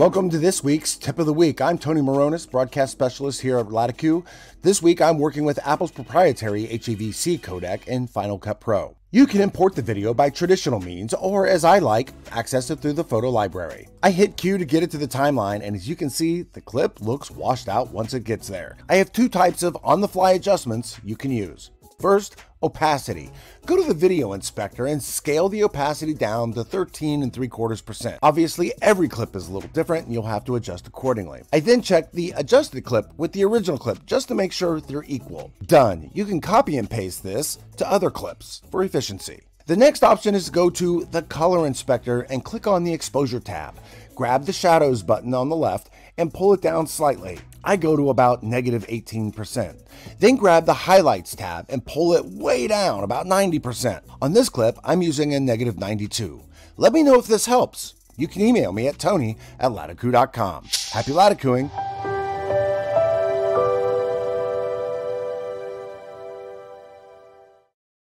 Welcome to this week's Tip of the Week. I'm Tony Morones, broadcast specialist here at Latakoo. This week I'm working with Apple's proprietary HEVC codec in Final Cut Pro. You can import the video by traditional means, or as I like, access it through the photo library. I hit Q to get it to the timeline, and as you can see, the clip looks washed out once it gets there. I have two types of on-the-fly adjustments you can use. First, opacity. Go to the video inspector and scale the opacity down to 13 3/4%. Obviously, every clip is a little different and you'll have to adjust accordingly. I then checked the adjusted clip with the original clip just to make sure they're equal. Done. You can copy and paste this to other clips for efficiency. The next option is to go to the color inspector and click on the exposure tab. Grab the shadows button on the left and pull it down slightly. I go to about -18%. Then grab the highlights tab and pull it way down, about 90%. On this clip, I'm using a -92. Let me know if this helps. You can email me at tony@latakoo.com. Happy latakooing.